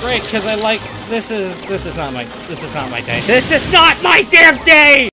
break because I like this is not my day. This is not my damn day!